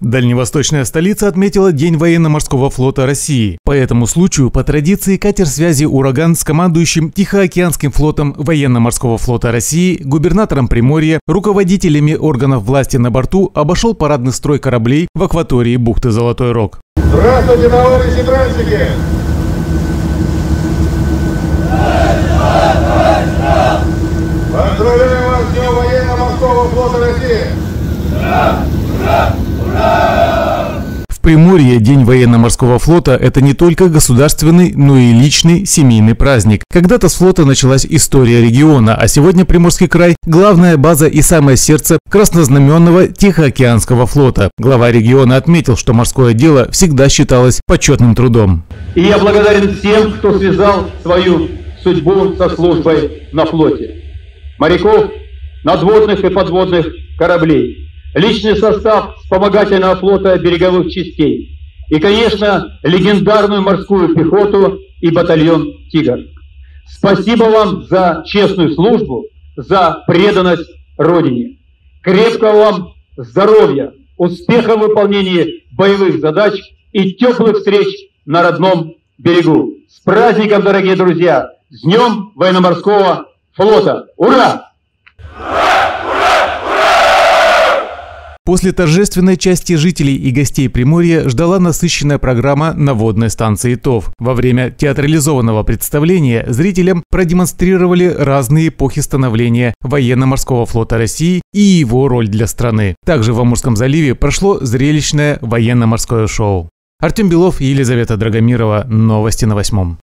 Дальневосточная столица отметила День военно-морского флота России. По этому случаю, по традиции, катер связи «Ураган» с командующим Тихоокеанским флотом военно-морского флота России, губернатором Приморья, руководителями органов власти на борту обошел парадный строй кораблей в акватории бухты Золотой Рог. Здравствуйте, товарищи трансики! Поздравляю вас с Днем военно-морского флота России! Ура! Ура! В Приморье День военно-морского флота – это не только государственный, но и личный семейный праздник. Когда-то с флота началась история региона, а сегодня Приморский край – главная база и самое сердце краснознаменного Тихоокеанского флота. Глава региона отметил, что морское дело всегда считалось почетным трудом. И я благодарен всем, кто связал свою судьбу со службой на флоте. Моряков, надводных и подводных кораблей. Личный состав вспомогательного флота береговых частей и, конечно, легендарную морскую пехоту и батальон «Тигр». Спасибо вам за честную службу, за преданность Родине. Крепкого вам здоровья, успеха в выполнении боевых задач и теплых встреч на родном берегу. С праздником, дорогие друзья! С Днем военно-морского флота! Ура! После торжественной части жителей и гостей Приморья ждала насыщенная программа на водной станции ТОВ. Во время театрализованного представления зрителям продемонстрировали разные эпохи становления военно-морского флота России и его роль для страны. Также в Амурском заливе прошло зрелищное военно-морское шоу. Артем Белов, Елизавета Драгомирова. Новости на 8.